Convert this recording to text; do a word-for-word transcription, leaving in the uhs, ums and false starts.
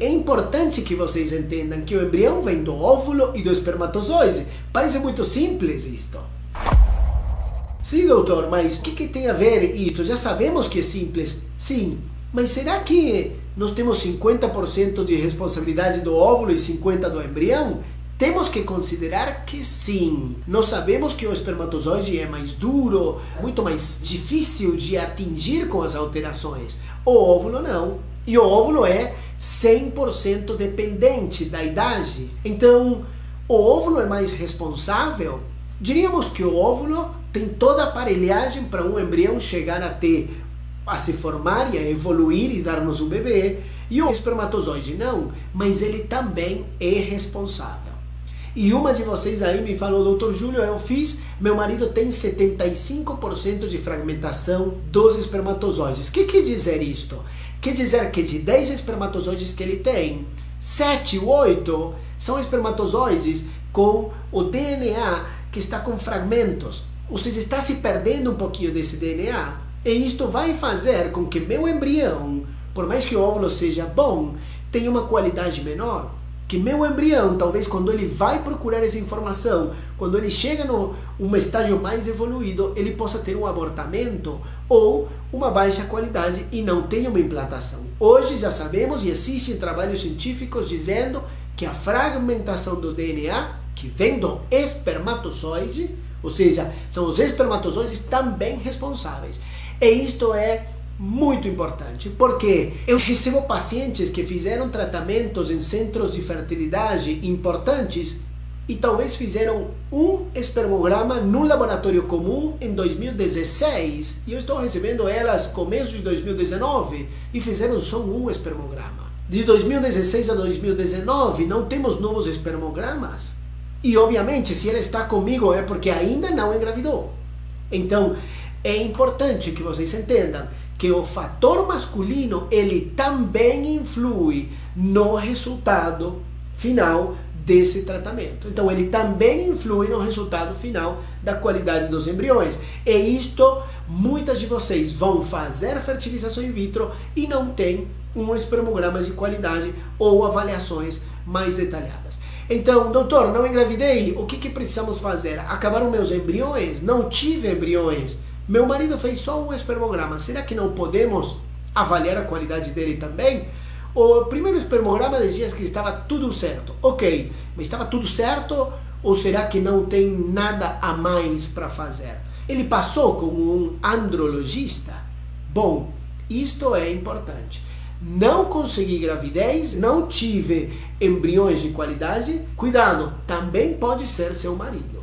É importante que vocês entendam que o embrião vem do óvulo e do espermatozoide. Parece muito simples isto. Sim, doutor, mas o que, que tem a ver isto? Já sabemos que é simples. Sim, mas será que nós temos cinquenta por cento de responsabilidade do óvulo e cincuenta por cento do embrião? Temos que considerar que sim. Nós sabemos que o espermatozoide é mais duro, muito mais difícil de atingir com as alterações. O óvulo não. E o óvulo é cem por cento dependente da idade. Então, o óvulo é mais responsável? Diríamos que o óvulo tem toda a aparelhagem para um embrião chegar a ter, a se formar e a evoluir e dar-nos um bebê. E o espermatozoide não, mas ele também é responsável. E uma de vocês aí me falou: doutor Júlio, eu fiz, meu marido tem setenta e cinco por cento de fragmentação dos espermatozoides. O que quer dizer isto? Quer dizer que de dez espermatozoides que ele tem, sete ou oito são espermatozoides com o D N A que está com fragmentos. Ou seja, está se perdendo um pouquinho desse D N A. E isto vai fazer com que meu embrião, por mais que o óvulo seja bom, tenha uma qualidade menor. Que meu embrião, talvez quando ele vai procurar essa informação, quando ele chega num estágio mais evoluído, ele possa ter um abortamento ou uma baixa qualidade e não tenha uma implantação. Hoje já sabemos e existem trabalhos científicos dizendo que a fragmentação do D N A, que vem do espermatozoide, ou seja, são os espermatozoides também responsáveis. E isto é muito importante, porque eu recebo pacientes que fizeram tratamentos em centros de fertilidade importantes e talvez fizeram um espermograma num laboratório comum em dois mil e dezesseis e eu estou recebendo elas começo de dois mil e dezenove e fizeram só um espermograma. De dois mil e dezesseis a dois mil e dezenove não temos novos espermogramas e obviamente se ela está comigo é porque ainda não engravidou. Então é importante que vocês entendam que o fator masculino, ele também influi no resultado final desse tratamento. Então, ele também influi no resultado final da qualidade dos embriões. E isto, muitas de vocês vão fazer fertilização in vitro e não tem um espermograma de qualidade ou avaliações mais detalhadas. Então, doutor, não engravidei, o que, que precisamos fazer? Acabaram meus embriões? Não tive embriões? Meu marido fez só um espermograma, será que não podemos avaliar a qualidade dele também? O primeiro espermograma dizia que estava tudo certo. Ok, mas estava tudo certo ou será que não tem nada a mais para fazer? Ele passou como um andrologista? Bom, isto é importante. Não consegui gravidez, não tive embriões de qualidade, cuidado, também pode ser seu marido.